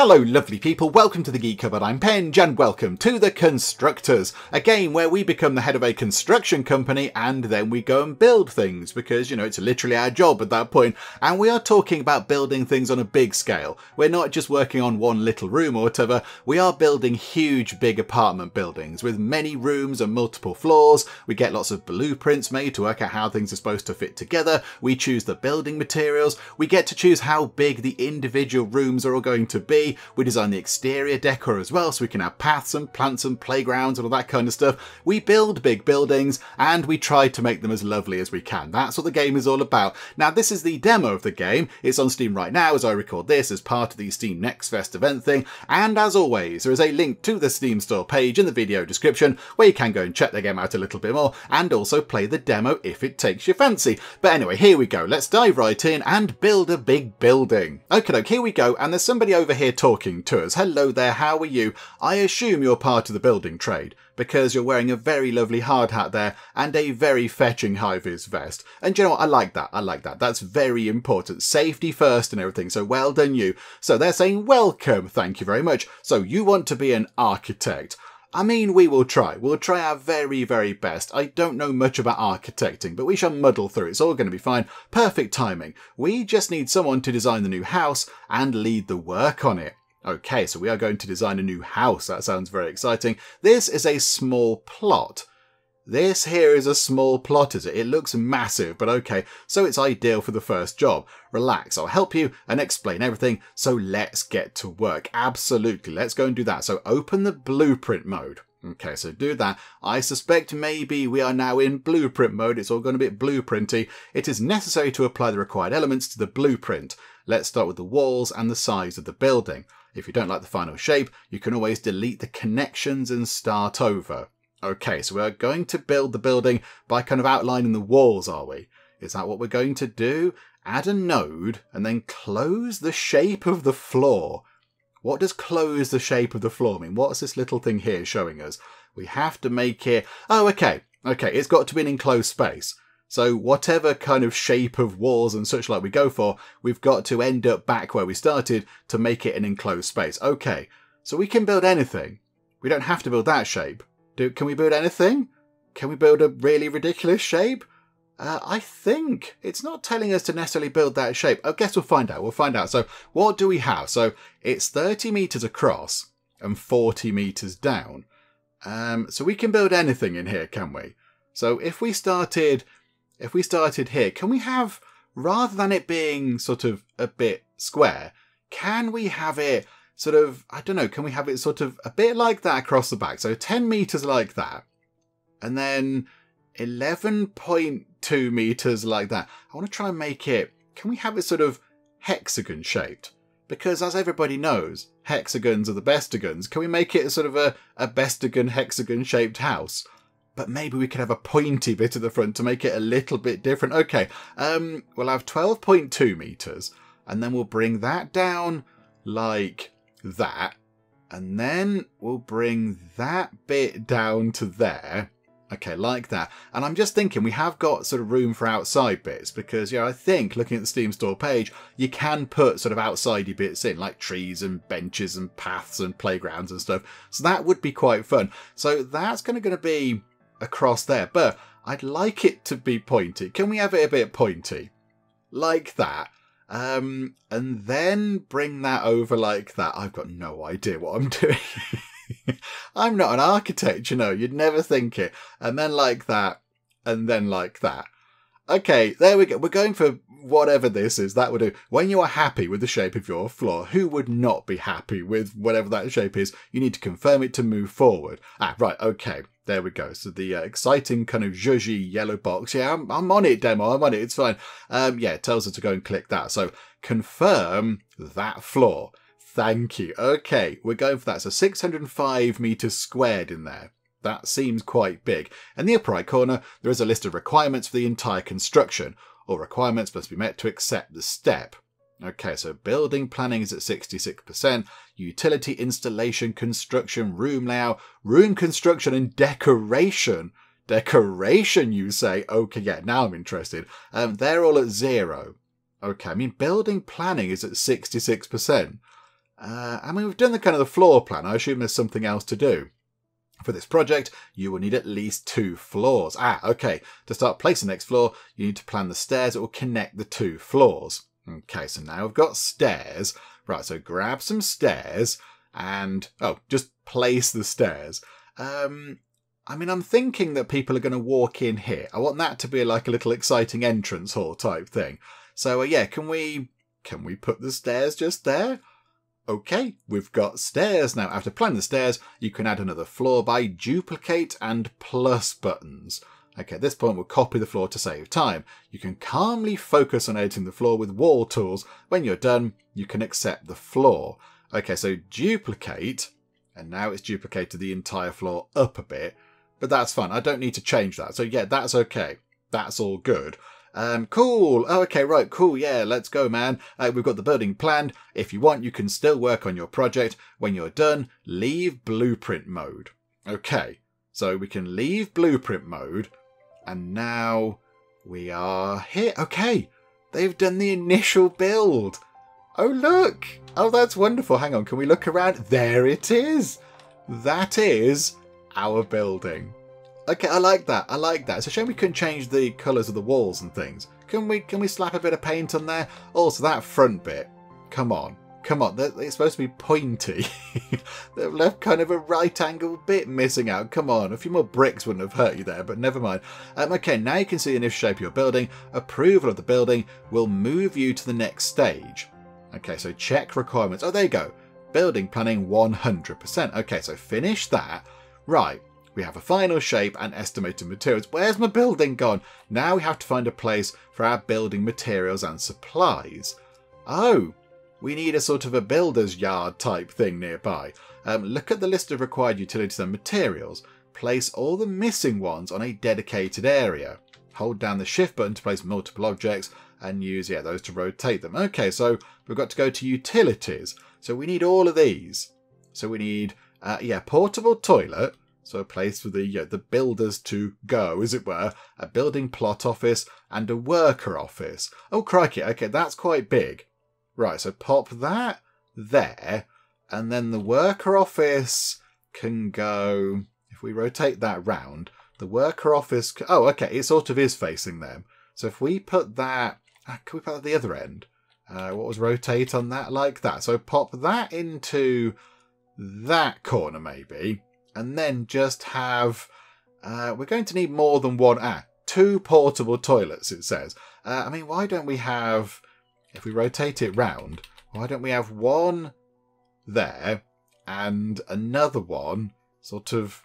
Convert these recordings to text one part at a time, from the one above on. Hello lovely people, welcome to The Geek Cupboard, I'm Penge, and welcome to The Constructors, a game where we become the head of a construction company and then we go and build things, because, you know, it's literally our job at that point, and we are talking about building things on a big scale. We're not just working on one little room or whatever, we are building huge big apartment buildings with many rooms and multiple floors. We get lots of blueprints made to work out how things are supposed to fit together, we choose the building materials, we get to choose how big the individual rooms are all going to be. We design the exterior decor as well, so we can have paths and plants and playgrounds and all that kind of stuff. We build big buildings and we try to make them as lovely as we can. That's what the game is all about. Now, this is the demo of the game. It's on Steam right now as I record this as part of the Steam Next Fest event thing. And as always, there is a link to the Steam Store page in the video description where you can go and check the game out a little bit more and also play the demo if it takes your fancy. But anyway, here we go. Let's dive right in and build a big building. Okie doke, here we go. And there's somebody over here talking to us. Hello there, how are you? I assume you're part of the building trade, because you're wearing a very lovely hard hat there and a very fetching high-vis vest. And you know what? I like that. I like that. That's very important. Safety first and everything. So well done you. So they're saying, welcome. Thank you very much. So you want to be an architect. I mean, we will try. We'll try our very, very best. I don't know much about architecting, but we shall muddle through. It's all going to be fine. Perfect timing. We just need someone to design the new house and lead the work on it. Okay, so we are going to design a new house. That sounds very exciting. This is a small plot. This here is a small plot, is it? It looks massive, but okay. So it's ideal for the first job. Relax, I'll help you and explain everything. So let's get to work. Absolutely, let's go and do that. So open the blueprint mode. Okay, so do that. I suspect maybe we are now in blueprint mode. It's all going a bit blueprinty. It is necessary to apply the required elements to the blueprint. Let's start with the walls and the size of the building. If you don't like the final shape, you can always delete the connections and start over. Okay, so we're going to build the building by kind of outlining the walls, are we? Is that what we're going to do? Add a node and then close the shape of the floor. What does close the shape of the floor mean? What's this little thing here showing us? We have to make it... Oh, okay. Okay, it's got to be an enclosed space. So whatever kind of shape of walls and such like we go for, we've got to end up back where we started to make it an enclosed space. Okay, so we can build anything. We don't have to build that shape. Can we build anything? Can we build a really ridiculous shape? I think it's not telling us to necessarily build that shape. I guess we'll find out. We'll find out. So what do we have? So it's 30 meters across and 40 meters down. So we can build anything in here, can we? So if we started here, can we have, rather than it being sort of a bit square, can we have it sort of, I don't know, can we have it sort of a bit like that across the back? So 10 meters like that, and then 11.2 meters like that. I want to try and make it, can we have it sort of hexagon shaped? Because as everybody knows, hexagons are the bestagons. Can we make it sort of a bestagon hexagon shaped house? But maybe we could have a pointy bit at the front to make it a little bit different. Okay, we'll have 12.2 meters, and then we'll bring that down like that, and then we'll bring that bit down to there. Okay, like that. And I'm just thinking we have got sort of room for outside bits because, yeah, I think looking at the Steam Store page, you can put sort of outsidey bits in, like trees and benches and paths and playgrounds and stuff. So that would be quite fun. So that's going to be across there, but I'd like it to be pointy. Can we have it a bit pointy? Like that. And then bring that over like that. I've got no idea what I'm doing. I'm not an architect, you know, you'd never think it. And then like that, and then like that. Okay, there we go. We're going for whatever this is. That will do. When you are happy with the shape of your floor, who would not be happy with whatever that shape is? You need to confirm it to move forward. Ah, right, okay. There we go. So the exciting kind of zhuzhy yellow box. Yeah, I'm on it, demo. I'm on it. It's fine. Yeah, it tells us to go and click that. So confirm that floor. Thank you. Okay, we're going for that. So 605 meters squared in there. That seems quite big. In the upper right corner, there is a list of requirements for the entire construction. All requirements must be met to accept the step. Okay, so building planning is at 66%, utility installation, construction, room layout, room construction and decoration. Decoration, you say? Okay, yeah, now I'm interested. They're all at 0. Okay, I mean, building planning is at 66%. I mean, we've done the kind of the floor plan. I assume there's something else to do. For this project, you will need at least 2 floors. Ah, okay. To start placing the next floor, you need to plan the stairs that will connect the 2 floors. Okay, so now we've got stairs. Right, so grab some stairs and, oh, just place the stairs. I mean, I'm thinking that people are going to walk in here. I want that to be like a little exciting entrance hall type thing. So, yeah, can we put the stairs just there? Okay, we've got stairs now. After planning the stairs, you can add another floor by duplicate and plus buttons. Okay, at this point, we'll copy the floor to save time. You can calmly focus on editing the floor with wall tools. When you're done, you can accept the floor. Okay, so duplicate, and now it's duplicated the entire floor up a bit, but that's fine. I don't need to change that. So yeah, that's okay. That's all good. Cool. Oh, okay, right. Cool. Yeah, let's go, man. We've got the building planned. If you want, you can still work on your project. When you're done, leave blueprint mode. Okay, so we can leave blueprint mode, and now we are here. Okay, they've done the initial build. Oh, look. Oh, that's wonderful. Hang on. Can we look around? There it is. That is our building. Okay, I like that. I like that. It's a shame we couldn't change the colours of the walls and things. Can we slap a bit of paint on there? Also, that front bit. Come on. Come on. It's supposed to be pointy. They've left kind of a right angle bit missing out. Come on. A few more bricks wouldn't have hurt you there, but never mind. Okay, now you can see the initial shape of your building. Approval of the building will move you to the next stage. Okay, so check requirements. Oh, there you go. Building planning 100%. Okay, so finish that. Right. We have a final shape and estimated materials. Where's my building gone? Now we have to find a place for our building materials and supplies. Oh, we need a sort of a builder's yard type thing nearby. Look at the list of required utilities and materials. Place all the missing ones on a dedicated area. Hold down the shift button to place multiple objects and use those to rotate them. Okay, so we've got to go to utilities. So we need all of these. So we need, portable toilet. So a place for the builders to go, as it were, a building plot office and a worker office. Oh, crikey. Okay, that's quite big. Right, so pop that there. And then the worker office can go... If we rotate that round, the worker office... Oh, okay, it sort of is facing them. So if we put that... Can we put that at the other end? What was rotate on that? Like that. So pop that into that corner, maybe. And then just have, we're going to need more than one, 2 portable toilets, it says. I mean, why don't we have, if we rotate it round, why don't we have one there and another one sort of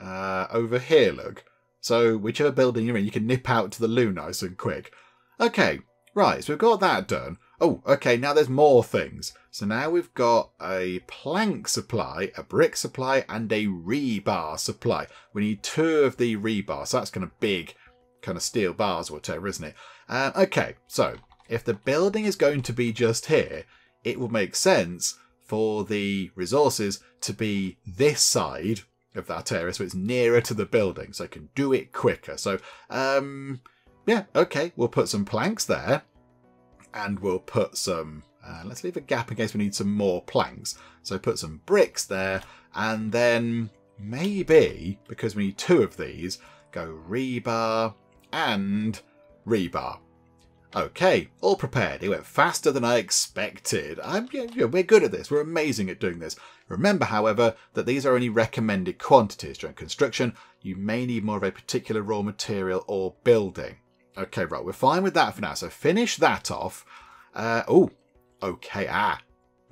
over here, look. So whichever building you're in, you can nip out to the loo nice and quick. Okay, right, so we've got that done. Oh, okay, now there's more things. So now we've got a plank supply, a brick supply, and a rebar supply. We need 2 of the rebars. So that's kind of big, kind of steel bars or whatever, isn't it? Okay, so if the building is going to be just here, it will make sense for the resources to be this side of that area, so it's nearer to the building, so it can do it quicker. So, yeah, okay, we'll put some planks there. And we'll put some, let's leave a gap in case we need some more planks. So put some bricks there, and then maybe, because we need 2 of these, go rebar and rebar. Okay, all prepared. It went faster than I expected. We're good at this. We're amazing at doing this. Remember, however, that these are only recommended quantities. During construction, you may need more of a particular raw material or building. Okay, right, we're fine with that for now. So finish that off. Do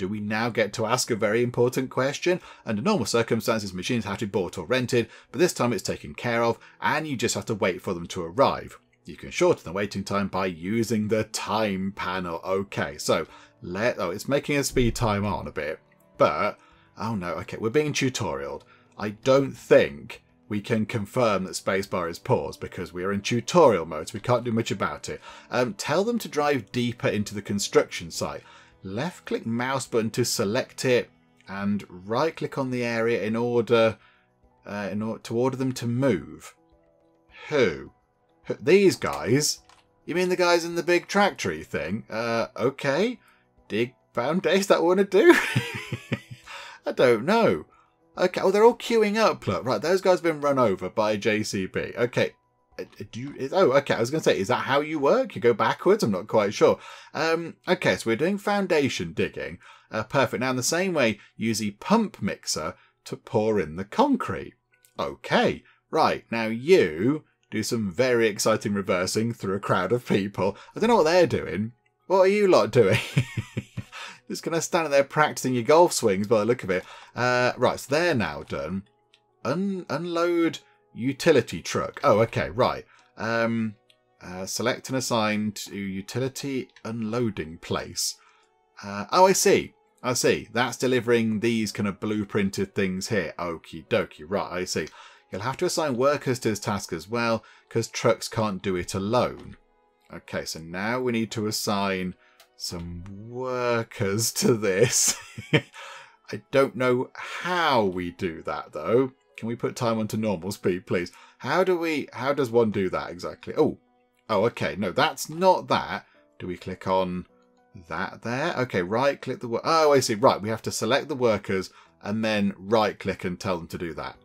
we now get to ask a very important question? Under normal circumstances, machines have to be bought or rented, but this time it's taken care of, and you just have to wait for them to arrive. You can shorten the waiting time by using the time panel. Okay, so it's making us speed time on a bit, but, oh no, okay, we're being tutorialed. I don't think... we can confirm that spacebar is paused because we are in tutorial mode, so we can't do much about it. Tell them to drive deeper into the construction site. Left-click mouse button to select it and right-click on the area in order to order them to move. Who? These guys? You mean the guys in the big tractory thing? Okay. Dig brown days that want to do? I don't know. Okay, well, they're all queuing up. Look, right, those guys have been run over by JCB. Okay. Oh, okay, I was going to say, is that how you work? You go backwards? I'm not quite sure. Okay, so we're doing foundation digging. Perfect. Now, in the same way, use the pump mixer to pour in the concrete. Okay, right. Now, you do some very exciting reversing through a crowd of people. I don't know what they're doing. What are you lot doing? Just going to stand there practicing your golf swings by the look of it. Right, so they're now done. Unload utility truck. Oh, okay, right. Select and assign to utility unloading place. Oh, I see. I see. That's delivering these kind of blueprinted things here. Okie dokie. Right, I see. You'll have to assign workers to this task as well, because trucks can't do it alone. Okay, so now we need to assign some workers to this. I don't know how we do that, though. Can we put time onto normal speed, please? How does one do that exactly? Oh, okay. No, that's not that. Do we click on that there? Okay, right click the, oh, I see. Right. We have to select the workers and then right click and tell them to do that.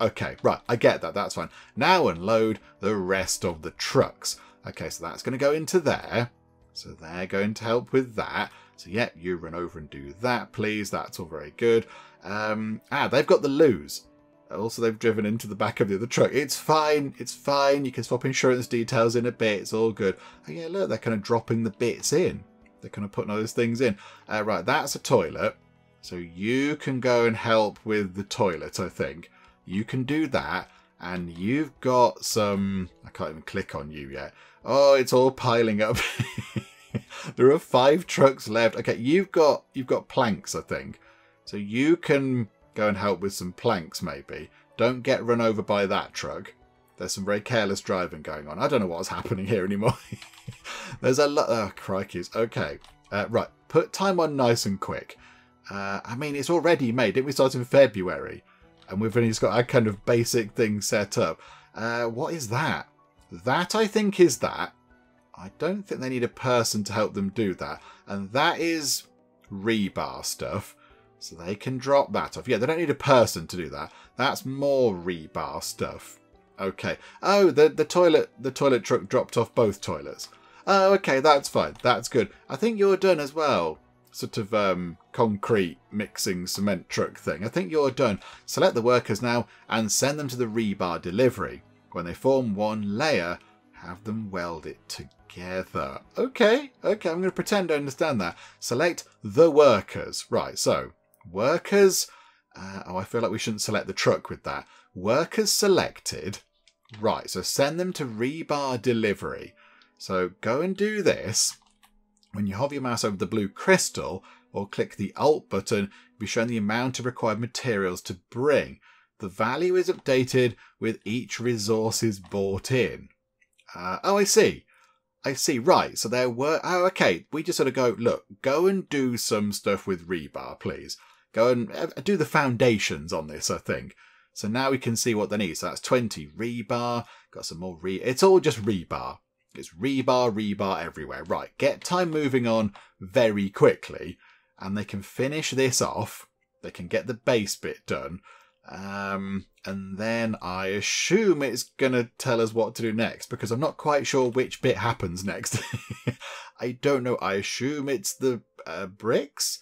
Okay. Right. I get that. That's fine. Now unload the rest of the trucks. Okay. So that's going to go into there. So they're going to help with that. So yeah, you run over and do that, please. That's all very good. They've got the loos. Also, they've driven into the back of the other truck. It's fine. It's fine. You can swap insurance details in a bit. It's all good. Oh, yeah, look, they're kind of dropping the bits in. They're kind of putting all those things in. Right, that's a toilet. So you can go and help with the toilet, I think. You can do that. And you've got some... I can't even click on you yet. Oh, it's all piling up. There are 5 trucks left. Okay, you've got planks, I think. So you can... go and help with some planks, maybe. Don't get run over by that truck. There's some very careless driving going on. I don't know what's happening here anymore. There's a lot... Oh, crikeys. Okay. Right. Put time on nice and quick. I mean, it's already made. Didn't we start in February? And we've only just got our kind of basic thing set up. What is that? That, I think, is that. I don't think they need a person to help them do that. And that is rebar stuff. So they can drop that off. Yeah, they don't need a person to do that. That's more rebar stuff. Okay. Oh, the toilet truck dropped off both toilets. Oh, okay, that's fine. That's good. I think you're done as well. Sort of concrete mixing cement truck thing. I think you're done. Select the workers now and send them to the rebar delivery. When they form one layer, have them weld it together. Okay. Okay, I'm going to pretend I understand that. Select the workers. Right, so... workers, oh, I feel like we shouldn't select the truck with that. Workers selected. Right, so send them to rebar delivery. So go and do this. When you hover your mouse over the blue crystal or click the Alt button, you'll be shown the amount of required materials to bring. The value is updated with each resources bought in. Oh, I see. I see. Right. So there were... oh, okay. We just sort of go, look, go and do some stuff with rebar, please. Go and do the foundations on this, I think. So now we can see what they need. So that's 20 rebar. Got some more rebar. It's all just rebar. It's rebar, rebar everywhere. Right. Get time moving on very quickly. And they can finish this off. They can get the base bit done. And then I assume it's going to tell us what to do next, because I'm not quite sure which bit happens next. I don't know. I assume it's the bricks.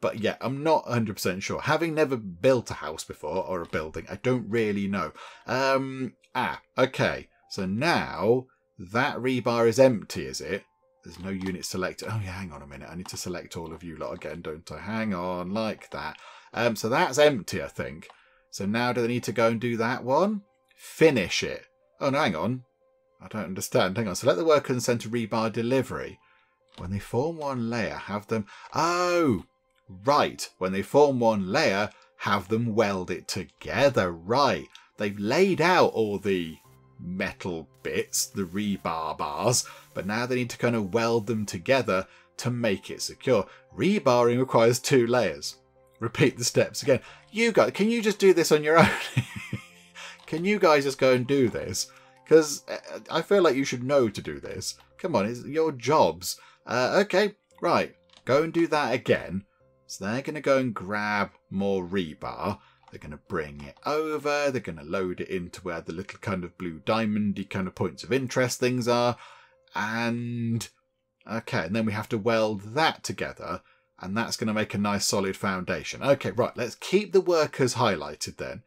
But yeah, I'm not 100% sure. Having never built a house before or a building, I don't really know. Okay. So now that rebar is empty, is it? There's no unit selected. Oh, yeah, hang on a minute. I need to select all of you lot again, don't I? Hang on, like that. So that's empty, I think. So now do they need to go and do that one? Finish it. Oh, no, hang on. I don't understand. Hang on. Select the worker and send to rebar delivery. When they form one layer, have them... oh, right. When they form one layer, have them weld it together. Right. They've laid out all the metal bits, the rebar bars, but now they need to kind of weld them together to make it secure. Rebarring requires 2 layers. Repeat the steps again. You guys, can you just do this on your own? Can you guys just go and do this? Because I feel like you should know to do this. Come on, it's your jobs. Okay, right. Go and do that again. So they're going to go and grab more rebar. They're going to bring it over. They're going to load it into where the little kind of blue diamondy kind of points of interest things are. And okay, and then we have to weld that together. And that's going to make a nice solid foundation. Okay, right. Let's keep the workers highlighted then.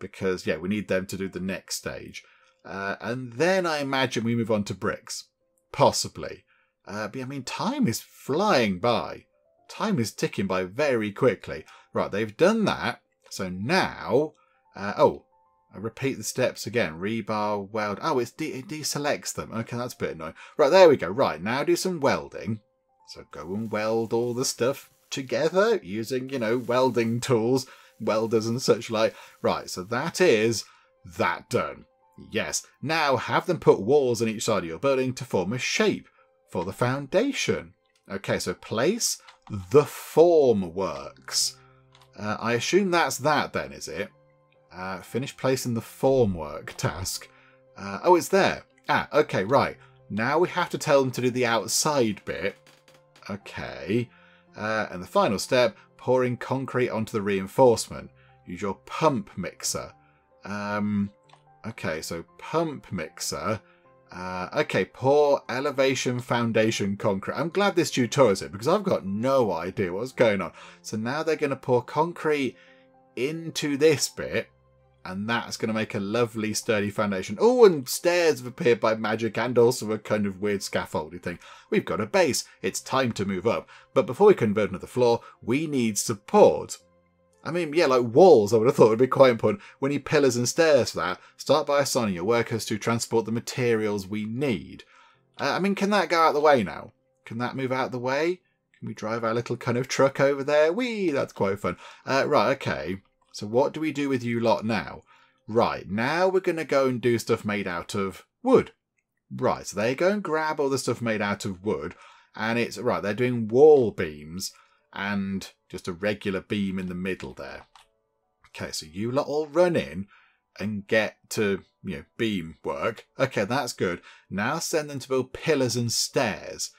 Because, yeah, we need them to do the next stage. And then I imagine we move on to bricks. Possibly. But, I mean, time is flying by. Time is ticking by very quickly. Right, they've done that. So now... oh, I repeat the steps again. Rebar, weld... Oh, it deselects them. Okay, that's a bit annoying. Right, there we go. Right, now do some welding. So go and weld all the stuff together using, you know, welding tools, welders and such like. Right, so that is that done. Yes. Now have them put walls on each side of your building to form a shape for the foundation. Okay, so place the formworks. I assume that's that then, is it? Finish placing the formwork task. Oh, it's there. Ah, okay, right. Now we have to tell them to do the outside bit. Okay, and the final step, pouring concrete onto the reinforcement. Use your pump mixer. Okay, so pump mixer. Okay, pour elevation foundation concrete. I'm glad this tutorial is here because I've got no idea what's going on. So now they're going to pour concrete into this bit. And that's going to make a lovely sturdy foundation. Oh, and stairs have appeared by magic and also a kind of weird scaffoldy thing. We've got a base. It's time to move up. But before we can build another floor, we need support. I mean, yeah, like walls I would have thought would be quite important. We need pillars and stairs for that. Start by assigning your workers to transport the materials we need. I mean, can that go out the way now? Can that move out the way? Can we drive our little kind of truck over there? Whee! That's quite fun. Right, okay. So what do we do with you lot now? Right, now we're going to go and do stuff made out of wood. Right, so they go and grab all the stuff made out of wood. And it's, right, they're doing wall beams and just a regular beam in the middle there. Okay, so you lot all run in and get to, you know, beam work. Okay, that's good. Now send them to build pillars and stairs.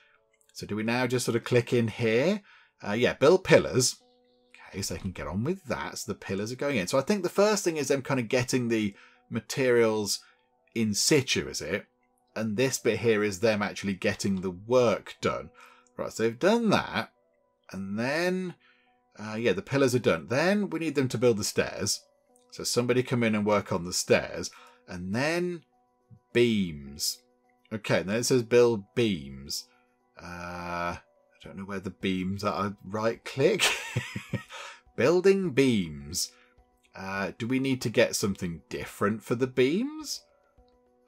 So do we now just sort of click in here? Yeah, build pillars. So they can get on with that. So the pillars are going in. So I think the first thing is them kind of getting the materials in situ, is it? And this bit here is them actually getting the work done. Right, so they've done that. And then, yeah, the pillars are done. Then we need them to build the stairs. So somebody come in and work on the stairs. And then beams. Okay, and then it says build beams. I don't know where the beams are. I right click. Building beams. Do we need to get something different for the beams?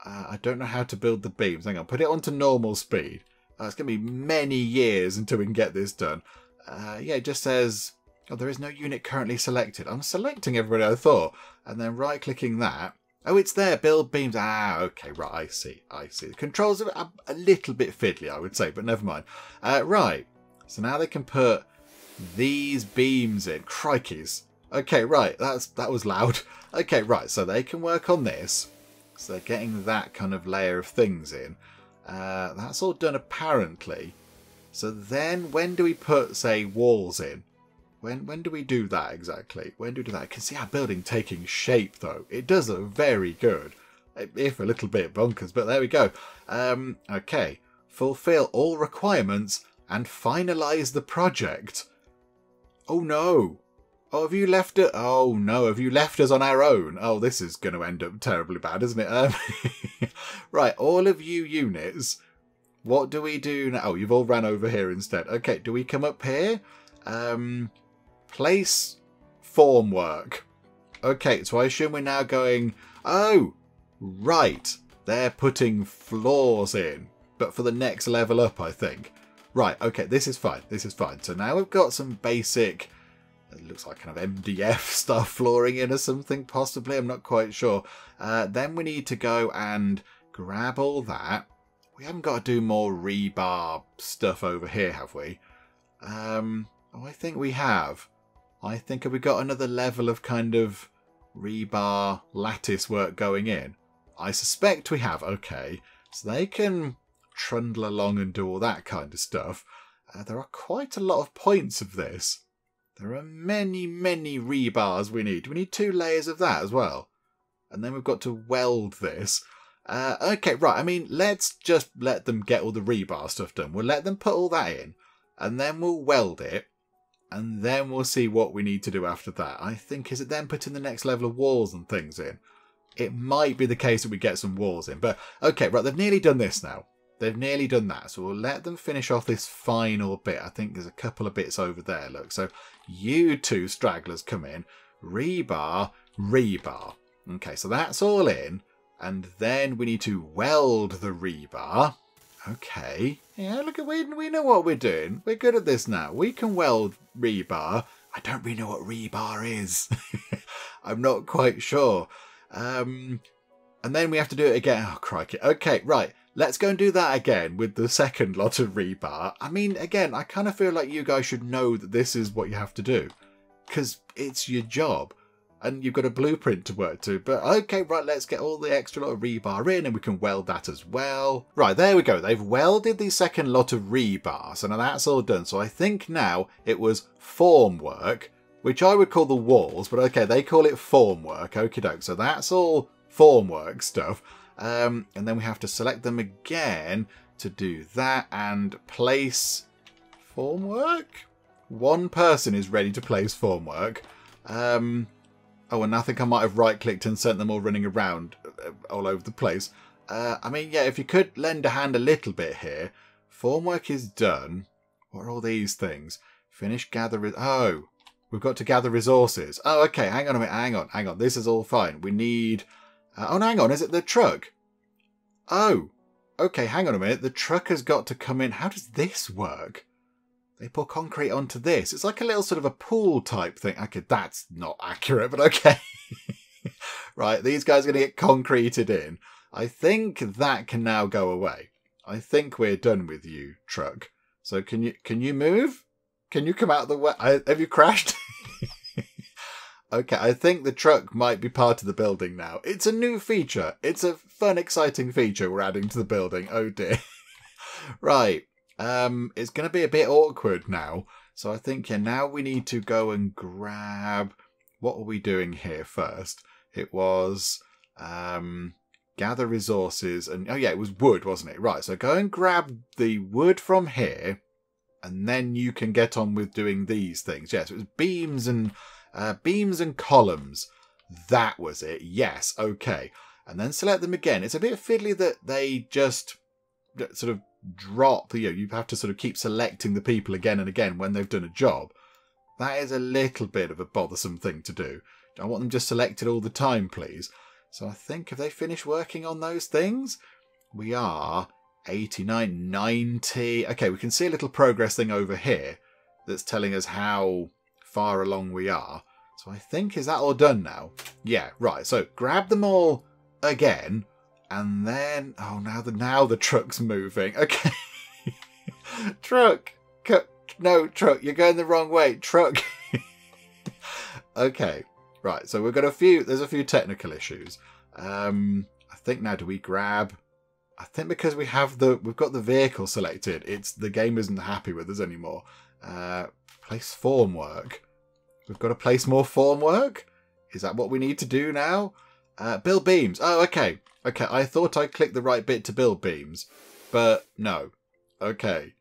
I don't know how to build the beams. Hang on, put it onto normal speed. It's going to be many years until we can get this done. Yeah, it just says, oh, there is no unit currently selected. I'm selecting everybody, I thought. And then right-clicking that. Oh, it's there, build beams. Ah, okay, right, I see, I see. The controls are a little bit fiddly, I would say, but never mind. Right, so now they can put... these beams in. Crikeys. Okay, right. That was loud. Okay, right. So they can work on this. So they're getting that kind of layer of things in. That's all done apparently. So then when do we put, say, walls in? When do we do that exactly? When do we do that? I can see our building taking shape though. It does look very good. If a little bit bonkers, but there we go. Okay. Fulfill all requirements and finalise the project. Oh no! Oh, have you left it? Oh no! Have you left us on our own? Oh, this is going to end up terribly bad, isn't it? Right, all of you units. What do we do now? Oh, you've all ran over here instead. Okay, do we come up here? Place formwork. Okay, so I assume we're now going. Oh, right. They're putting floors in, but for the next level up, I think. Right, okay, this is fine, this is fine. So now we've got some basic, it looks like kind of MDF stuff flooring in or something, possibly, I'm not quite sure. Then we need to go and grab all that. We haven't got to do more rebar stuff over here, have we? Oh, I think we have. I think have we got another level of kind of rebar lattice work going in? I suspect we have, okay. So they can... trundle along and do all that kind of stuff. There are quite a lot of points of this. There are many, many rebars we need. We need 2 layers of that as well. And then we've got to weld this. Okay, right. I mean, let's just let them get all the rebar stuff done. We'll let them put all that in. And then we'll weld it. And then we'll see what we need to do after that. I think, is it then putting the next level of walls and things in? It might be the case that we get some walls in. But, okay, right, they've nearly done this now. They've nearly done that. So we'll let them finish off this final bit. I think there's a couple of bits over there, look. So you 2 stragglers come in. Rebar, rebar. Okay, so that's all in. And then we need to weld the rebar. Okay. Yeah, look, we know what we're doing. We're good at this now. We can weld rebar. I don't really know what rebar is. I'm not quite sure. And then we have to do it again. Oh, crikey. Okay, right. Let's go and do that again with the second lot of rebar. I mean, again, I kind of feel like you guys should know that this is what you have to do. Because it's your job. And you've got a blueprint to work to. But okay, right, let's get all the extra lot of rebar in and we can weld that as well. Right, there we go. They've welded the second lot of rebar. So now that's all done. So I think now it was formwork, which I would call the walls. But okay, they call it formwork. Okie doke. So that's all formwork stuff. And then we have to select them again to do that and place formwork. 1 person is ready to place formwork. Oh, and I think I might have right-clicked and sent them all running around all over the place. I mean, yeah, if you could lend a hand a little bit here. Formwork is done. What are all these things? Finish gathering. Oh, we've got to gather resources. Oh, okay, hang on a minute, hang on. This is all fine. We need... oh, no, hang on, is it the truck? Oh, okay, hang on a minute. The truck has got to come in. How does this work? They pour concrete onto this. It's like a little sort of a pool type thing. Okay, that's not accurate, but okay. Right, these guys are going to get concreted in. I think that can now go away. I think we're done with you, truck. So can you move? Can you come out of the way? Have you crashed? Okay, I think the truck might be part of the building now. It's a new feature. It's a fun, exciting feature we're adding to the building. Oh, dear. Right. It's going to be a bit awkward now. So I think, yeah, now we need to go and grab... What were we doing here first? It was gather resources and... Oh, yeah, it was wood, wasn't it? Right, so go and grab the wood from here and then you can get on with doing these things. Yes, yeah, so it was beams and columns. That was it. Yes, okay. And then select them again. It's a bit fiddly that they just sort of drop, you have to sort of keep selecting the people again and again when they've done a job. That is a little bit of a bothersome thing to do. I want them just selected all the time, please. So I think, have they finished working on those things? We are 89, 90. Okay, we can see a little progress thing over here that's telling us how far along we are. So I think, is that all done now? Yeah, right. So grab them all again. And then, oh, now the truck's moving. Okay. Truck. No, truck, you're going the wrong way. Truck. Okay. Right, so we've got there's a few technical issues. I think now do we grab... I think because we've got the vehicle selected, the game isn't happy with us anymore. Place formwork. We've got to place more formwork? Is that what we need to do now? Build beams. Oh, okay. Okay, I thought I clicked the right bit to build beams, but no. Okay.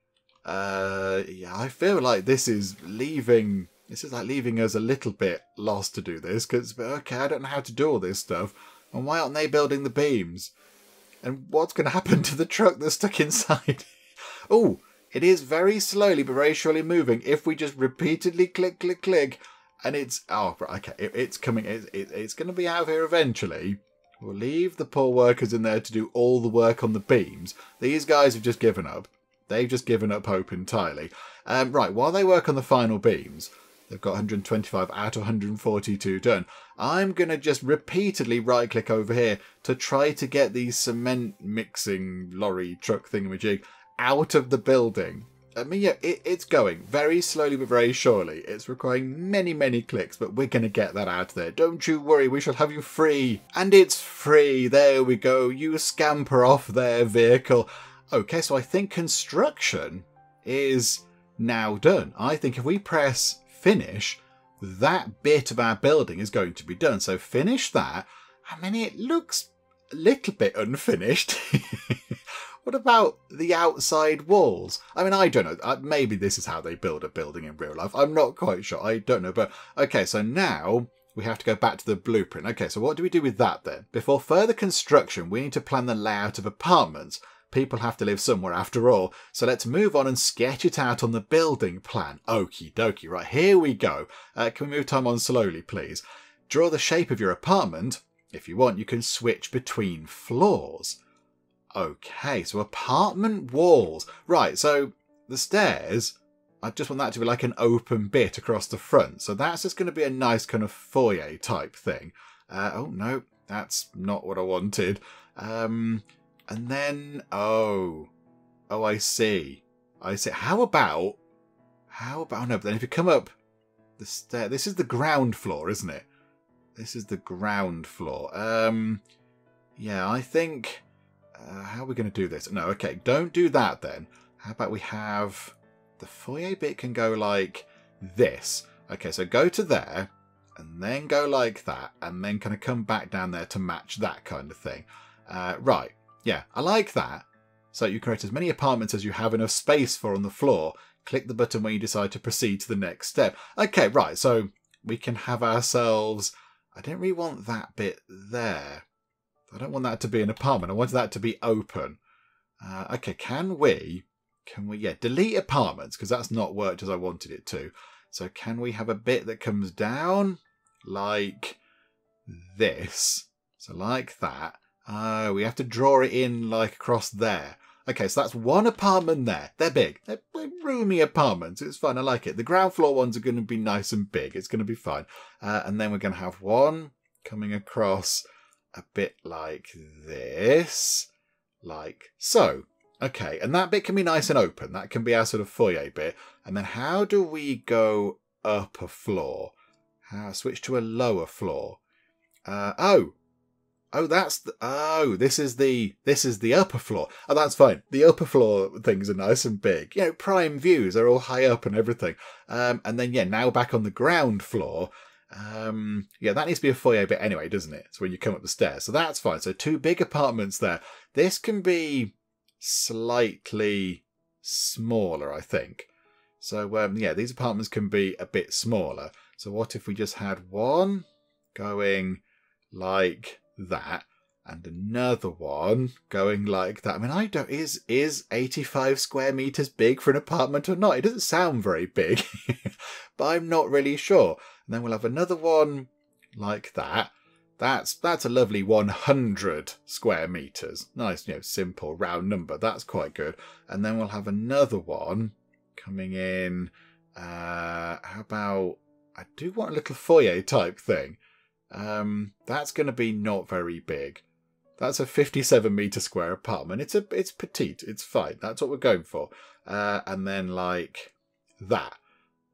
Yeah, I feel like this is like leaving us a little bit lost to do this, because, okay, I don't know how to do all this stuff, and why aren't they building the beams? And what's going to happen to the truck that's stuck inside? Oh, it is very slowly but very surely moving if we just repeatedly click, click, click, and it's... Oh, okay, it's coming. It's going to be out of here eventually. We'll leave the poor workers in there to do all the work on the beams. These guys have just given up. They've just given up hope entirely. Right, while they work on the final beams, they've got 125 out of 142 done. I'm going to just repeatedly right-click over here to try to get the cement mixing lorry truck thingamajig out of the building. I mean, yeah, it's going very slowly but very surely. It's requiring many, many clicks, but we're going to get that out of there. Don't you worry, we shall have you free. And it's free. There we go. You scamper off their vehicle. Okay, so I think construction is now done. I think if we press finish, that bit of our building is going to be done. So finish that. I mean, it looks a little bit unfinished. What about the outside walls? I mean, I don't know. Maybe this is how they build a building in real life. I'm not quite sure. I don't know. But okay, so now we have to go back to the blueprint. Okay, so what do we do with that then? Before further construction, we need to plan the layout of apartments. People have to live somewhere after all. So let's move on and sketch it out on the building plan. Okie dokie. Right, here we go. Can we move time on slowly, please? Draw the shape of your apartment. If you want, you can switch between floors. Okay, so apartment walls. Right, so the stairs, I just want that to be like an open bit across the front. So that's just going to be a nice kind of foyer type thing. Oh, no, that's not what I wanted. And then, oh, I see. How about, no, but then if you come up the stair, this is the ground floor, isn't it? This is the ground floor. Yeah, I think... how are we going to do this? No, okay, don't do that then. How about we have the foyer bit can go like this. Okay, so go to there and then go like that and then kind of come back down there to match that kind of thing. Right, yeah, I like that. So you create as many apartments as you have enough space for on the floor. Click the button when you decide to proceed to the next step. Okay, right, so we can have ourselves... I don't really want that bit there. I don't want that to be an apartment. I want that to be open. Okay, can we, yeah, delete apartments because that's not worked as I wanted it to. So can we have a bit that comes down like this? So like that. We have to draw it in like across there. Okay, so that's one apartment there. They're big. They're roomy apartments. It's fun. I like it. The ground floor ones are going to be nice and big. It's going to be fine. And then we're going to have one coming across a bit like this, like so. Okay, and that bit can be nice and open. That can be our sort of foyer bit. And then how do we go up a floor? Switch to a lower floor. Oh, that's the, this is the upper floor. Oh, that's fine. The upper floor things are nice and big. You know, prime views. They're all high up and everything. And then, yeah, now back on the ground floor. Yeah, that needs to be a foyer bit anyway, doesn't it? So when you come up the stairs. So that's fine. So two big apartments there. This can be slightly smaller, I think. So, yeah, these apartments can be a bit smaller. So what if we just had one going like that and another one going like that? I mean, I don't... Is 85 square meters big for an apartment or not? It doesn't sound very big, but I'm not really sure. And then we'll have another one like that. That's a lovely 100 square meters. Nice, you know, simple round number. That's quite good. And then we'll have another one coming in. How about... I do want a little foyer type thing. That's going to be not very big. That's a 57 meter square apartment. It's petite. It's fine. That's what we're going for. And then like that.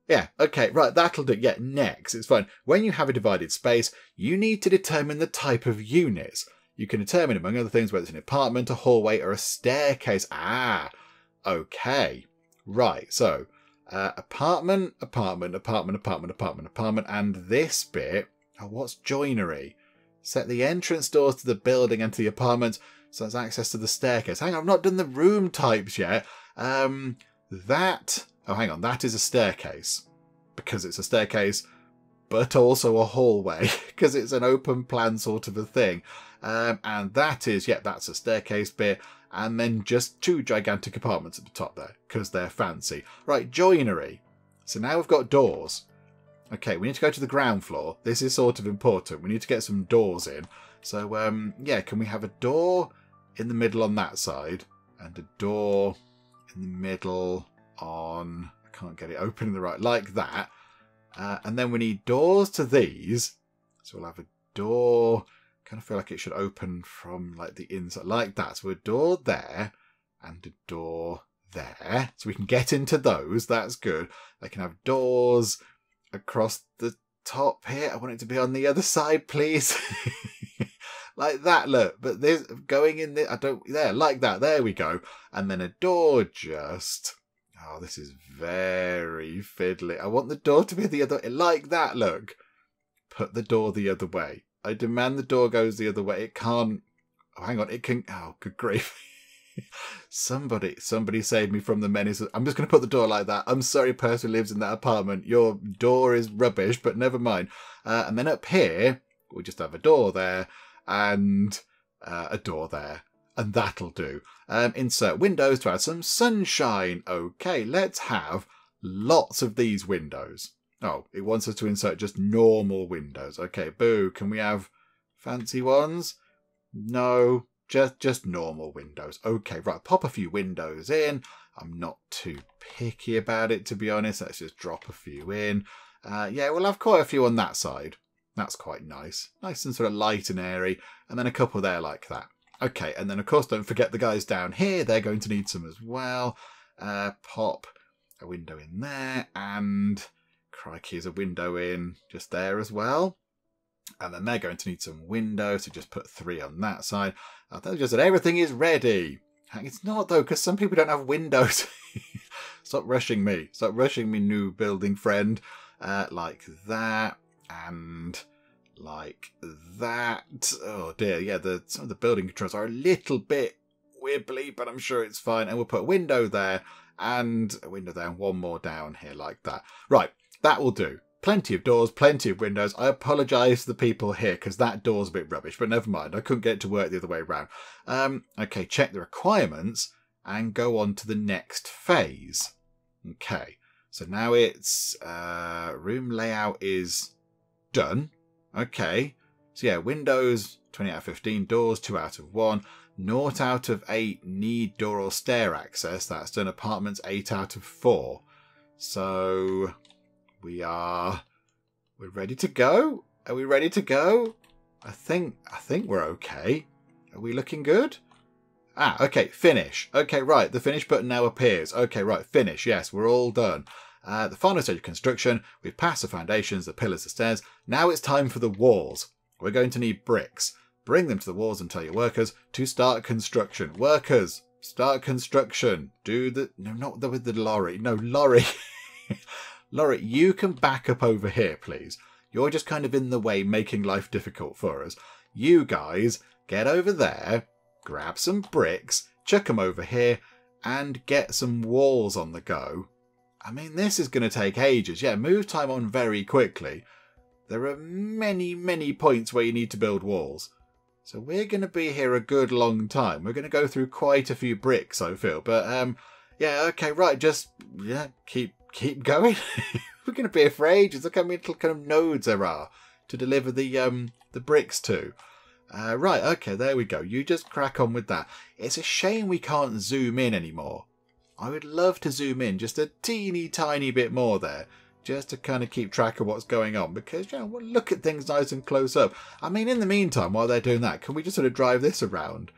Yeah, okay, right, that'll do. Yeah, next, it's fine. When you have a divided space, you need to determine the type of units. You can determine, among other things, whether it's an apartment, a hallway, or a staircase. Ah, okay, right, so apartment, apartment, apartment, apartment, apartment, apartment, and this bit, oh, what's joinery? Set the entrance doors to the building and to the apartments, so there's access to the staircase. Hang on, I've not done the room types yet. That... Oh, hang on, that is a staircase because it's a staircase, but also a hallway because it's an open plan sort of a thing. And that is, yeah, that's a staircase bit. And then just two gigantic apartments at the top there because they're fancy. Right, joinery. So now we've got doors. Okay, we need to go to the ground floor. This is sort of important. We need to get some doors in. So, yeah, can we have a door in the middle on that side and a door in the middle... on, I can't get it open in the right, like that. And then we need doors to these. So we'll have a door, kind of feel like it should open from like the inside, like that. So a door there and a door there. So we can get into those, that's good. They can have doors across the top here. I want it to be on the other side, please. Like that, look, but this going in there, I don't, there, like that, there we go. And then a door just... Oh, this is very fiddly. I want the door to be the other way. Like that, look. Put the door the other way. I demand the door goes the other way. It can't... Oh, hang on. It can... Oh, good grief. Somebody saved me from the menace. I'm just going to put the door like that. I'm sorry, person who lives in that apartment. Your door is rubbish, but never mind. And then up here, we just have a door there and a door there. And that'll do. Insert windows to add some sunshine. Okay, let's have lots of these windows. Oh, it wants us to insert just normal windows. Okay, boo. Can we have fancy ones? No, just normal windows. Okay, right. Pop a few windows in. I'm not too picky about it, to be honest. Let's just drop a few in. Yeah, we'll have quite a few on that side. That's quite nice. Nice and sort of light and airy. And then a couple there like that. Okay, and then, of course, don't forget the guys down here. They're going to need some as well. Pop a window in there. And, crikey, there's a window in just there as well. And then they're going to need some windows. So just put 3 on that side. I thought just that everything is ready. It's not, though, because some people don't have windows. Stop rushing me. Stop rushing me, new building friend. Like that. And... like that. Oh dear, yeah, some of the building controls are a little bit wibbly, but I'm sure it's fine. And we'll put a window there and a window there and one more down here like that. Right, that will do. Plenty of doors, plenty of windows. I apologise to the people here because that door's a bit rubbish, but never mind. I couldn't get it to work the other way around. Okay, check the requirements and go on to the next phase. Okay, so now it's room layout is done. Okay, so yeah, windows, 20 out of 15, doors, 2 out of 1, 0 out of 8 need door or stair access, that's done, apartments, 8 out of 4. So, we're ready to go? Are we ready to go? I think we're okay. Are we looking good? Ah, okay, finish. Okay, right, the finish button now appears. Okay, right, finish, yes, we're all done. The final stage of construction, we've passed the foundations, the pillars, the stairs. Now it's time for the walls. We're going to need bricks. Bring them to the walls and tell your workers to start construction. Workers, start construction. Do the... No, not the, with the lorry. No, lorry. Lorry, you can back up over here, please. You're just kind of in the way, making life difficult for us. You guys, get over there, grab some bricks, chuck them over here, and get some walls on the go. I mean, this is going to take ages. Yeah, move time on very quickly. There are many, many points where you need to build walls. So we're going to be here a good long time. We're going to go through quite a few bricks, I feel. But, yeah, okay, right, just, yeah, keep going. We're going to be here for ages. Look how many little kind of nodes there are to deliver the bricks to. Right, okay, there we go. You just crack on with that. It's a shame we can't zoom in anymore. I would love to zoom in just a teeny tiny bit more there, just to kind of keep track of what's going on, because, you know, we'll look at things nice and close up. I mean, in the meantime, while they're doing that, can we just sort of drive this around?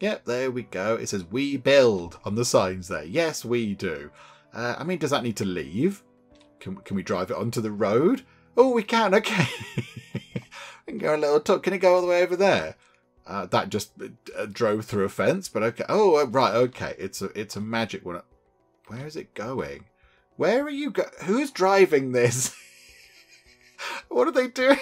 Yep, there we go. It says, we build on the signs there. Yes, we do. I mean, does that need to leave? Can we drive it onto the road? Oh, we can. Okay. We can go a little tuck. Can it go all the way over there? That just drove through a fence, but okay. Oh, right, okay. It's a magic one. Where is it going? Where are you going? Who's driving this? What are they doing?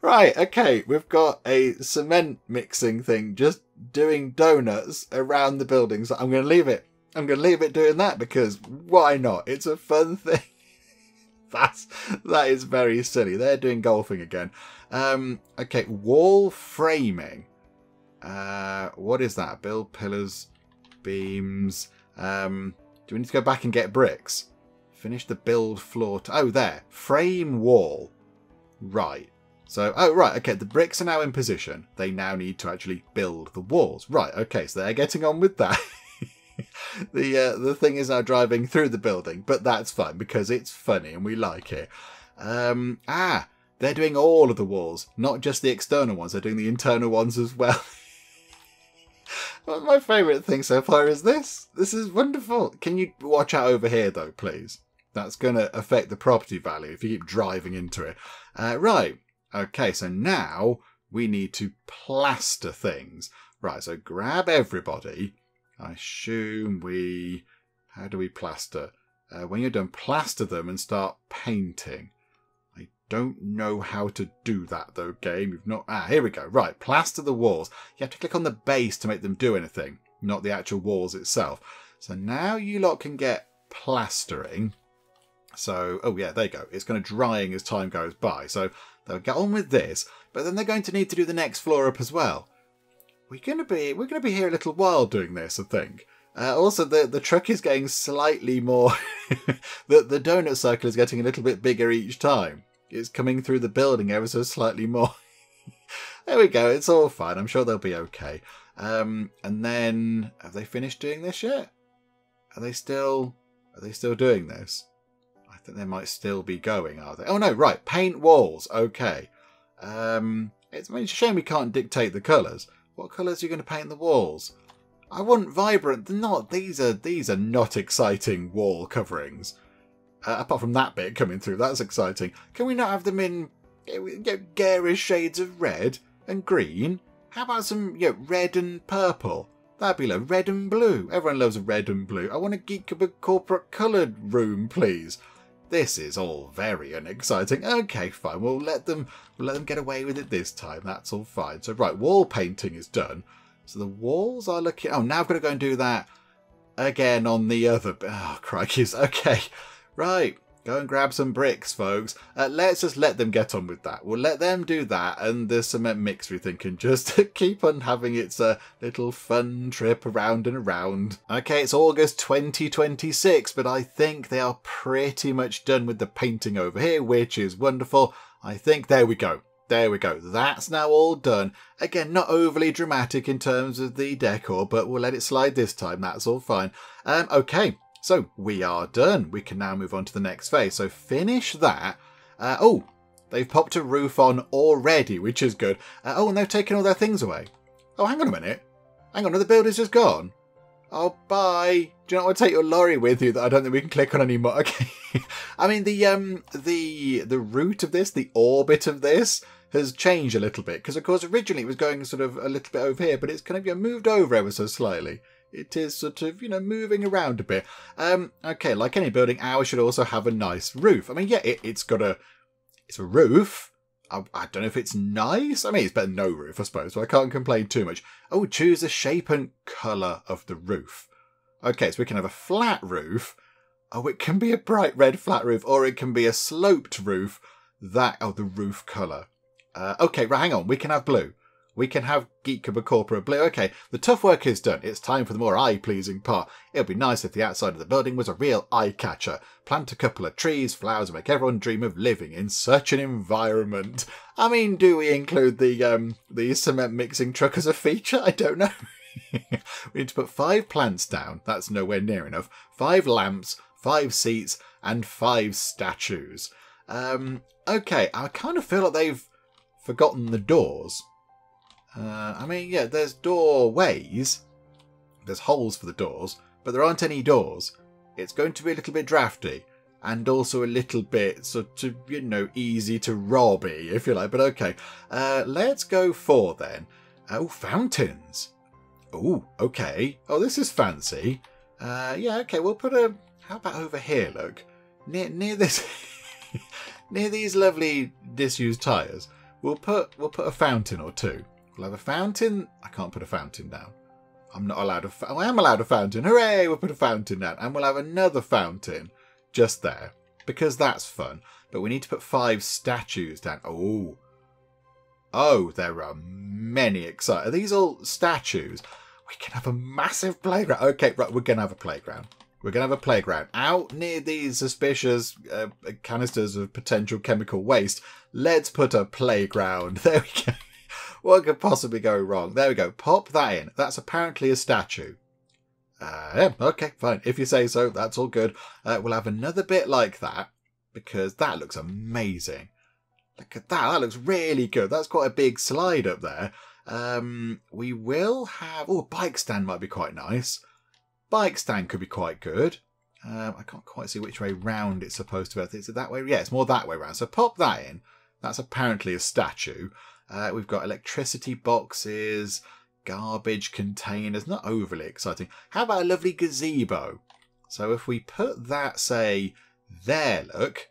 Right, okay. We've got a cement mixing thing just doing donuts around the buildings. So I'm going to leave it. I'm going to leave it doing that because why not? It's a fun thing. That is very silly. They're doing golfing again. Okay, wall framing. What is that? Build pillars, beams. Do we need to go back and get bricks? Finish the build floor. Oh, there. Frame wall. Right. So, oh, right. Okay, the bricks are now in position. They now need to actually build the walls. Right. Okay, so they're getting on with that. The thing is now driving through the building, but that's fine because it's funny and we like it. They're doing all of the walls, not just the external ones. They're doing the internal ones as well. My favourite thing so far is this. This is wonderful. Can you watch out over here though, please? That's going to affect the property value if you keep driving into it. Right. Okay, so now we need to plaster things. Right, so grab everybody. I assume we... How do we plaster? When you're done, plaster them and start painting. I don't know how to do that, though, game. You've not... Ah, here we go. Right, plaster the walls. You have to click on the base to make them do anything, not the actual walls itself. So now you lot can get plastering. So, oh yeah, there you go. It's kind of drying as time goes by. So they'll get on with this, but then they're going to need to do the next floor up as well. We're going to be here a little while doing this, I think. Also, the truck is getting slightly more... the donut circle is getting a little bit bigger each time. It's coming through the building ever so slightly more. There we go. It's all fine. I'm sure they'll be okay. And then... Have they finished doing this yet? Are they still doing this? I think they might still be going, are they? Oh no, right. Paint walls. Okay. It's a shame we can't dictate the colours. What colours are you going to paint the walls? I want vibrant. They're not. These are not exciting wall coverings. Apart from that bit coming through, that's exciting. Can we not have them in garish shades of red and green? How about some red and purple? That'd be lovely. Red and blue. Everyone loves red and blue. I want a Geek Cupboard corporate coloured room, please. This is all very unexciting. Okay, fine. We'll let them get away with it this time. That's all fine. So right, wall painting is done. So the walls are looking... Oh, now I've got to go and do that again on the other... Oh, crikey. Okay. Right. Go and grab some bricks, folks. Let's just let them get on with that. We'll let them do that, and the cement mixery thing can just keep on having its little fun trip around and around. Okay, it's August 2026, but I think they are pretty much done with the painting over here, which is wonderful. I think... There we go. There we go. That's now all done. Again, not overly dramatic in terms of the decor, but we'll let it slide this time. That's all fine. Okay, so we are done. We can now move on to the next phase. So finish that. Oh, they've popped a roof on already, which is good. Oh, and they've taken all their things away. Oh, hang on a minute. Hang on, the builder's just gone. Oh, bye. Do you not want to take your lorry with you that I don't think we can click on anymore? Okay. I mean, the root of this, the orbit of this, has changed a little bit. Because, of course, originally it was going sort of a little bit over here, but it's kind of moved over ever so slightly. It is sort of, moving around a bit. Okay, like any building, ours should also have a nice roof. I mean, yeah, it's a roof. I don't know if it's nice. I mean, it's better than no roof, I suppose, so I can't complain too much. Oh, choose the shape and colour of the roof. Okay, so we can have a flat roof. Oh, it can be a bright red flat roof, or it can be a sloped roof. The roof colour. Okay, right, hang on. We can have blue. We can have Geek Cupboard Corporate blue. Okay, the tough work is done. It's time for the more eye-pleasing part. It would be nice if the outside of the building was a real eye-catcher. Plant a couple of trees, flowers, and make everyone dream of living in such an environment. I mean, do we include the cement mixing truck as a feature? I don't know. We need to put 5 plants down. That's nowhere near enough. 5 lamps, 5 seats, and 5 statues. Okay, I kind of feel like they've forgotten the doors. I mean, yeah, there's doorways. There's holes for the doors, but there aren't any doors. It's going to be a little bit drafty and also a little bit sort of, easy to rob-y, if you like. But okay, let's go for then. Oh, fountains. Oh, okay. Oh, this is fancy. Yeah, okay, we'll put a... How about over here, look? Near this... Near these lovely disused tyres, we'll put a fountain or two. We'll have a fountain. I can't put a fountain down. I'm not allowed a... I am allowed a fountain. Hooray! We'll put a fountain down. And we'll have another fountain just there. Because that's fun. But we need to put 5 statues down. Oh. Oh, there are many exciting... Are these all statues? We can have a massive playground. Okay, right. We're going to have a playground. We're going to have a playground. Out near these suspicious canisters of potential chemical waste, let's put a playground. There we go. What could possibly go wrong? There we go. Pop that in. That's apparently a statue. Yeah, okay, fine. If you say so, that's all good. We'll have another bit like that because that looks amazing. Look at that. That looks really good. That's quite a big slide up there. We will have... Oh, a bike stand might be quite nice. Bike stand could be quite good. I can't quite see which way round it's supposed to be. Is it that way? Yeah, it's more that way round. So pop that in. That's apparently a statue. We've got electricity boxes, garbage containers. Not overly exciting. How about a lovely gazebo? So if we put that, say, there, look.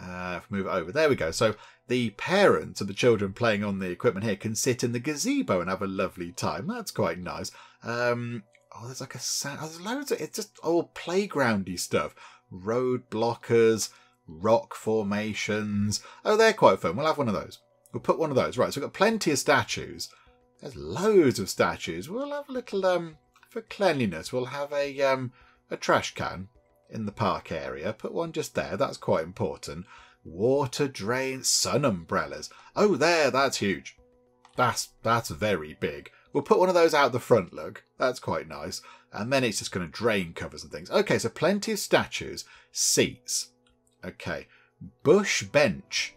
If we move it over, there we go. So the parents of the children playing on the equipment here can sit in the gazebo and have a lovely time. That's quite nice. Oh, there's like a sound. There's loads of, it's just old playgroundy stuff. Road blockers, rock formations. Oh, they're quite fun. We'll have one of those. We'll put one of those. Right, so we've got plenty of statues. There's loads of statues. We'll have a little, for cleanliness, we'll have a trash can in the park area. Put one just there. That's quite important. Water drains, sun umbrellas. Oh, there. That's huge. That's very big. We'll put one of those out the front, look. That's quite nice. And then it's just going to drain covers and things. Okay, so plenty of statues. Seats. Okay. Bush bench.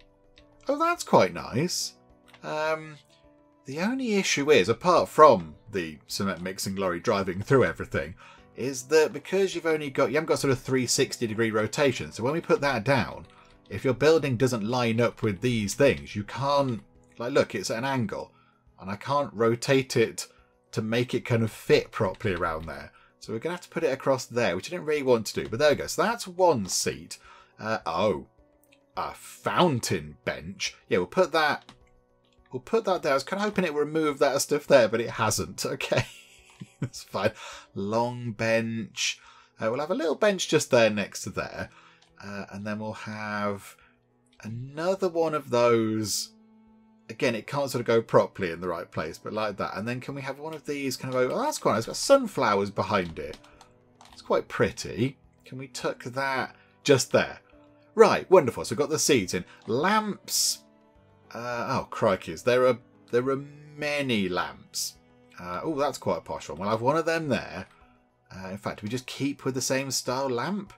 Oh, that's quite nice. The only issue is, apart from the cement mixing lorry driving through everything, is that because you haven't got sort of 360 degree rotation. So when we put that down, if your building doesn't line up with these things, you can't, like, look, it's at an angle. And I can't rotate it to make it kind of fit properly around there. So we're going to have to put it across there, which I didn't really want to do. But there we go. So that's one seat. Oh, a fountain bench. Yeah, we'll put that. We'll put that there. I was kind of hoping it would remove that stuff there, but it hasn't. Okay, it's fine. Long bench. We'll have a little bench just there next to there. And then we'll have another one of those. Again, it can't sort of go properly in the right place, but like that. And then can we have one of these kind of over? Oh, that's quite nice. It's got sunflowers behind it. It's quite pretty. Can we tuck that just there? Right, wonderful. So we've got the seats in. Lamps. Oh, crikey. There are many lamps. Oh, that's quite a posh one. We'll have one of them there. In fact, do we just keep with the same style lamp?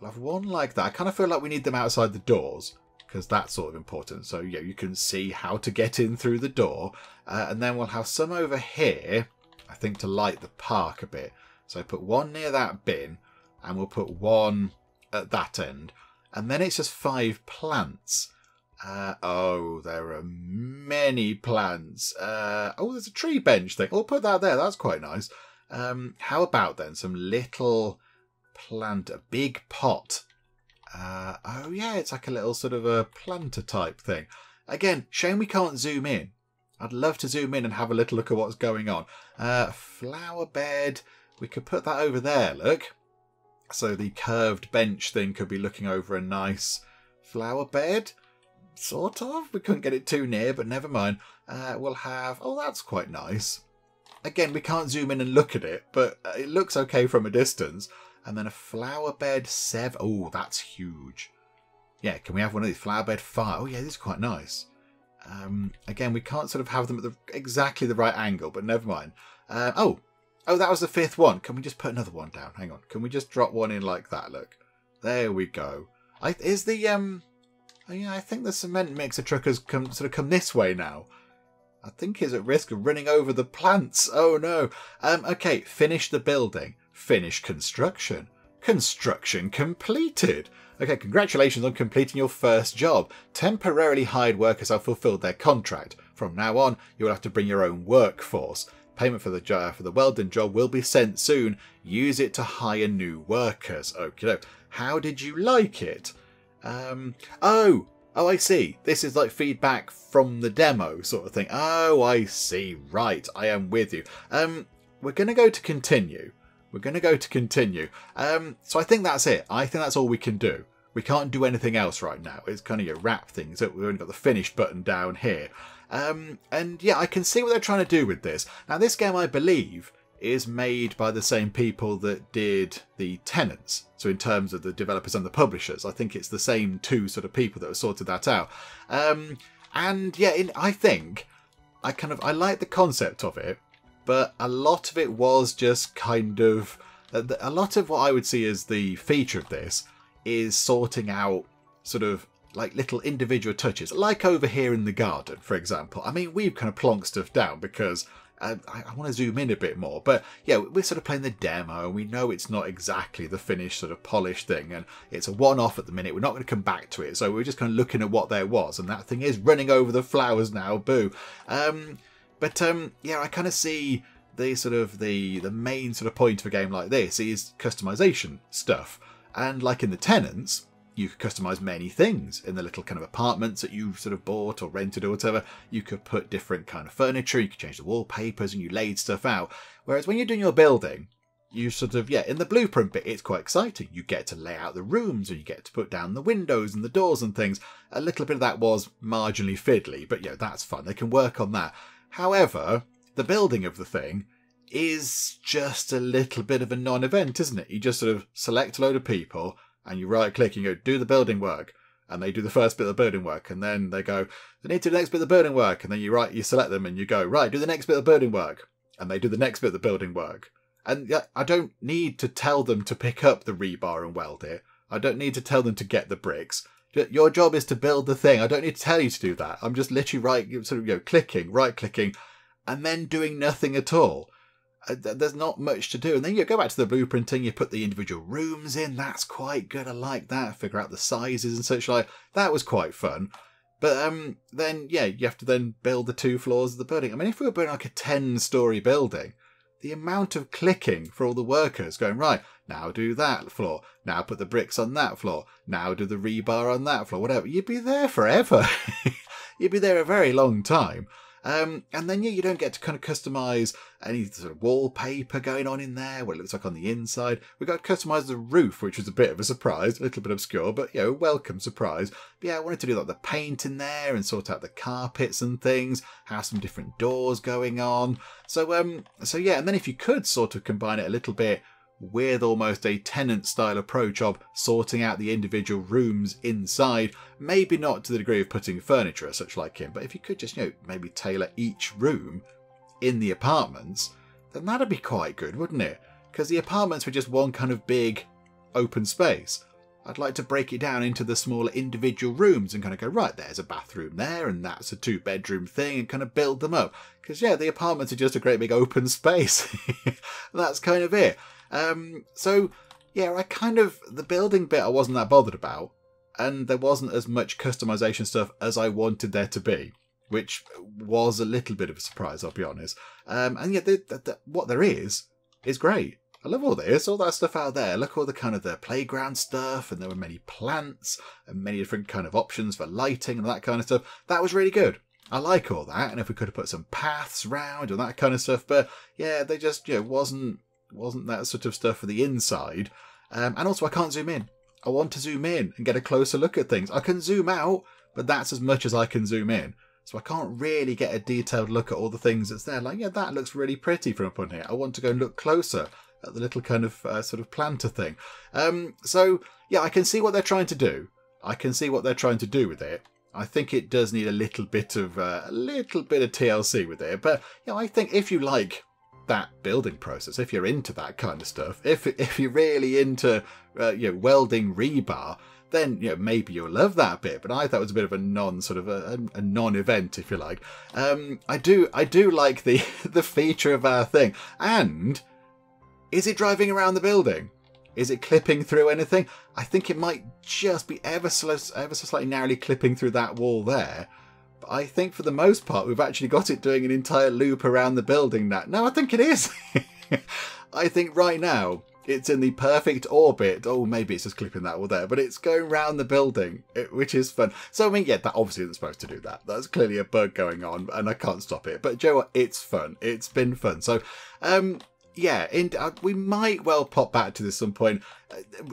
We'll have one like that. I kind of feel like we need them outside the doors, because that's sort of important. So yeah, you can see how to get in through the door. And then we'll have some over here, I think, to light the park a bit. So put one near that bin, and we'll put one at that end. And then it's just 5 plants. Oh, there are many plants. Oh, there's a tree bench thing. We'll put that there. That's quite nice. How about then some little plant, a big pot. Oh yeah, it's like a little sort of a planter type thing. Again, shame we can't zoom in. I'd love to zoom in and have a little look at what's going on. Flower bed. We could put that over there, look. So the curved bench thing could be looking over a nice flower bed. Sort of. We couldn't get it too near, but never mind. We'll have... Oh, that's quite nice. Again, we can't zoom in and look at it, but it looks okay from a distance. And then a flower bed 7. Oh, that's huge. Yeah, can we have one of these? Flower bed 5. Oh, yeah, this is quite nice. Again, we can't sort of have them at exactly the right angle, but never mind. Oh, that was the 5th one. Can we just put another one down? Hang on. Can we just drop one in like that? Look, there we go. Oh, yeah, I think the cement mixer truck has come this way now. I think he's at risk of running over the plants. Oh no. Okay, finish the building. Finish construction. Construction completed. Okay, congratulations on completing your first job. Temporarily hired workers have fulfilled their contract. From now on, you will have to bring your own workforce. Payment for the welding job will be sent soon. Use it to hire new workers. Okay. How did you like it? Oh, I see. This is like feedback from the demo sort of thing. Oh, I see. Right. I am with you. We're going to go to continue. We're going to go to continue. So I think that's it. I think that's all we can do. We can't do anything else right now. It's kind of your wrap things up. We've only got the finish button down here. And yeah, I can see what they're trying to do with this. Now, this game, I believe, is made by the same people that did the Tenants. So in terms of the developers and the publishers, I think it's the same 2 sort of people that have sorted that out. And yeah, I think I like the concept of it. But a lot of it was just kind of... A lot of what I would see as the feature of this is sorting out sort of like little individual touches. Like over here in the garden, for example. I mean, we've kind of plonked stuff down because I want to zoom in a bit more. But yeah, we're sort of playing the demo and we know it's not exactly the finished sort of polished thing. And it's a one-off at the minute. We're not going to come back to it. So we're just kind of looking at what there was. And that thing is running over the flowers now. Boo. But yeah, I kind of see the sort of the main sort of point of a game like this is customization stuff. And like in the Tenants, you could customize many things in the little kind of apartments that you sort of bought or rented or whatever. You could put different kind of furniture, you could change the wallpapers, and you laid stuff out. Whereas when you're doing your building, you sort of, yeah, in the blueprint bit, it's quite exciting. You get to lay out the rooms and you get to put down the windows and the doors and things. A little bit of that was marginally fiddly, but yeah, that's fun. They can work on that. However, the building of the thing is just a little bit of a non-event, isn't it? You just sort of select a load of people and you right click and you go, do the building work. And they do the first bit of the building work. And then they go, they need to do the next bit of the building work. And then you you select them and you go, right, do the next bit of the building work. And they do the next bit of the building work. And I don't need to tell them to pick up the rebar and weld it. I don't need to tell them to get the bricks. Your job is to build the thing. I don't need to tell you to do that. I'm just literally clicking, right-clicking, and then doing nothing at all. There's not much to do. And then you go back to the blueprinting, you put the individual rooms in. That's quite good. I like that. Figure out the sizes and such like. That was quite fun. But then, yeah, you have to then build the 2 floors of the building. I mean, if we were building like a 10-story building, the amount of clicking for all the workers going, right, now do that floor, now put the bricks on that floor, now do the rebar on that floor, whatever. You'd be there forever. You'd be there a very long time. And then, yeah, you don't get to kind of customise any sort of wallpaper going on in there, what it looks like on the inside. We got to customise the roof, which was a bit of a surprise, a little bit obscure, but, you know, welcome surprise. But yeah, I wanted to do like the paint in there and sort out the carpets and things, have some different doors going on. So, so yeah, and then if you could sort of combine it a little bit with almost a Tenant-style approach of sorting out the individual rooms inside, maybe not to the degree of putting furniture or such like in, but if you could just, you know, maybe tailor each room in the apartments, then that'd be quite good, wouldn't it? Because the apartments were just one kind of big open space. I'd like to break it down into the smaller individual rooms and kind of go, right, there's a bathroom there and that's a 2-bedroom thing, and kind of build them up. Because, yeah, the apartments are just a great big open space. That's kind of it. So yeah, I kind of, the building bit I wasn't that bothered about, and there wasn't as much customization stuff as I wanted there to be, which was a little bit of a surprise, I'll be honest. And yet what there is great. I love all this, all that stuff out there. Look, all the kind of the playground stuff, and there were many plants and many different kind of options for lighting and that kind of stuff. That was really good. I like all that. And if we could have put some paths round and that kind of stuff, but yeah, they just, you know, wasn't that sort of stuff for the inside. And also I can't zoom in. I want to zoom in and get a closer look at things. I can zoom out, but that's as much as I can zoom in. So I can't really get a detailed look at all the things that's there. Like, yeah, that looks really pretty from up on here. I want to go and look closer at the little kind of sort of planter thing. So yeah, I can see what they're trying to do. I can see what they're trying to do with it. I think it does need a little bit of TLC with it. But yeah, I think if you like that building process, if you're into that kind of stuff, if you're really into you know, welding rebar, then, you know, maybe you'll love that bit. But I thought it was a bit of a non-event, if you like. I do like the feature of our thing. And is it driving around the building? Is it clipping through anything? I think it might just be ever so slightly narrowly clipping through that wall there. I think for the most part, we've actually got it doing an entire loop around the building now. No, I think it is. I think right now it's in the perfect orbit. Oh, maybe it's just clipping that wall there, but it's going round the building, which is fun. So, I mean, yeah, that obviously isn't supposed to do that. That's clearly a bug going on and I can't stop it. But do you know what? It's fun. It's been fun. So, yeah, we might well pop back to this some point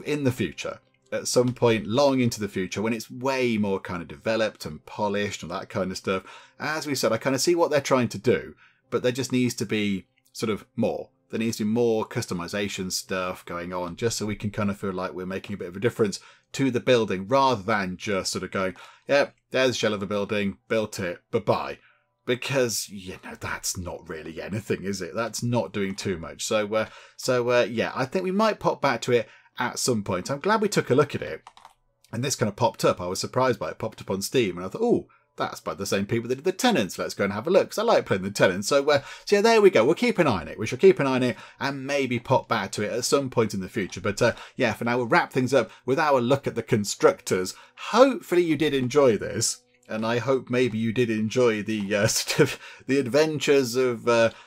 in the future. At some point long into the future, when it's way more kind of developed and polished and that kind of stuff. As we said, I kind of see what they're trying to do, but there just needs to be sort of more. There needs to be more customization stuff going on, just so we can kind of feel like we're making a bit of a difference to the building, rather than just sort of going, yeah, there's a shell of a building, built it, bye-bye. Because, you know, that's not really anything, is it? That's not doing too much. So, yeah, I think we might pop back to it at some point. I'm glad we took a look at it, and this kind of popped up. I was surprised by it. It popped up on Steam, and I thought, oh, that's by the same people that did the Tenants. Let's go and have a look, because I like playing the Tenants. So yeah, there we go. We'll keep an eye on it. We shall keep an eye on it and maybe pop back to it at some point in the future. But yeah, for now, we'll wrap things up with our look at the Constructors. Hopefully you did enjoy this. And I hope maybe you did enjoy the sort of the adventures of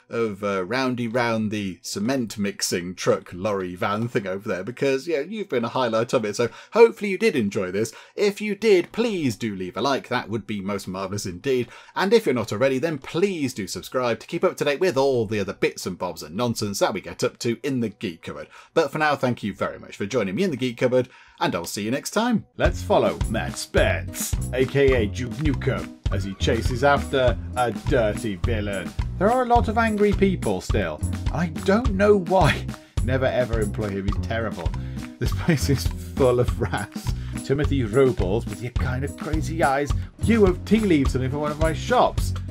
Roundy Round, the cement mixing truck lorry van thing over there, because yeah, you've been a highlight of it. So hopefully you did enjoy this. If you did, please do leave a like. That would be most marvellous indeed. And if you're not already, then please do subscribe to keep up to date with all the other bits and bobs and nonsense that we get up to in the Geek Cupboard. But for now, thank you very much for joining me in the Geek Cupboard, and I'll see you next time. Let's follow Matt Spence, aka Juke Nuka, as he chases after a dirty villain. There are a lot of angry people still. I don't know why. Never ever employ him, he's terrible. This place is full of rats. Timothy Robles with your kind of crazy eyes. You have tea leaves in for one of my shops.